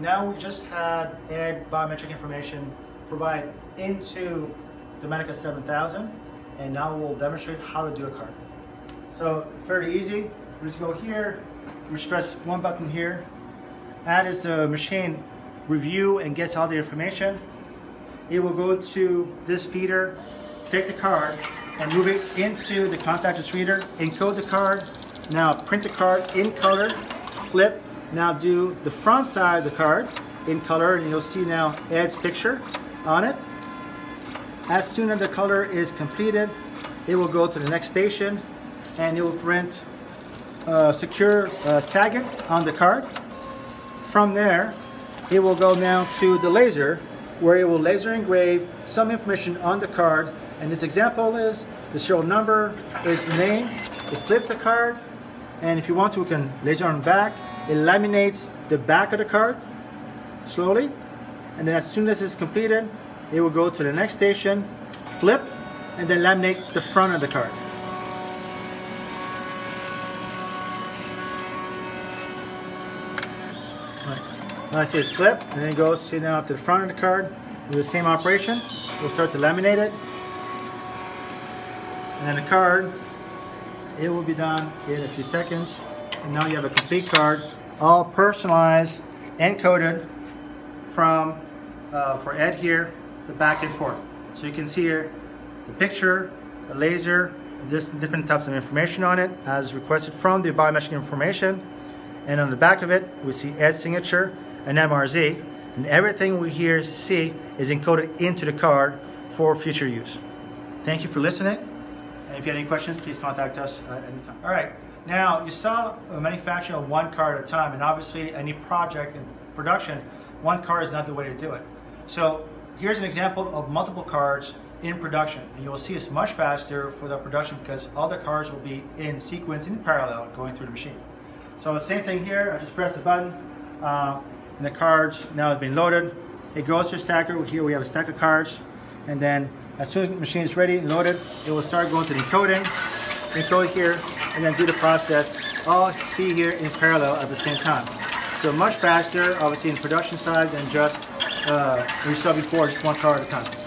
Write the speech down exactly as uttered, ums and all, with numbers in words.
Now we just had add biometric information provided into the Matica seven thousand, and now we'll demonstrate how to do a card. So fairly easy. We just go here, we just press one button here. That is the machine review and gets all the information. It will go to this feeder, take the card, and move it into the contactless reader, encode the card, now print the card in color, flip, now do the front side of the card in color, and you'll see now Ed's picture on it. As soon as the color is completed, it will go to the next station, and it will print uh, secure uh, tagging on the card. From there, it will go now to the laser, where it will laser engrave some information on the card. And this example is the serial number, is the name. It flips the card, and if you want to, we can laser on the back. It laminates the back of the card slowly, and then as soon as it's completed, it will go to the next station, flip, and then laminate the front of the card. Now I say flip, and then it goes to now up to the front of the card. Do the same operation. We'll start to laminate it, and then the card. It will be done in a few seconds, and now you have a complete card, all personalized and coded from uh, for Ed here, the back and forth. So you can see here the picture, the laser, this different types of information on it as requested from the biometric information, and on the back of it we see Ed's signature. An M R Z, and everything we here see is encoded into the card for future use. Thank you for listening, and if you have any questions, please contact us at any time. All right, now you saw a manufacturing of one card at a time, and obviously any project in production, one card is not the way to do it. So here's an example of multiple cards in production, and you'll see it's much faster for the production because all the cards will be in sequence, in parallel, going through the machine. So the same thing here, I just press the button, uh, and the cards now have been loaded. It goes to a stacker. Here we have a stack of cards, and then as soon as the machine is ready, loaded, it will start going to the encoding, encode here, and then do the process. All see here in parallel at the same time. So much faster, obviously, in production side than just uh, we saw before, just one card at a time.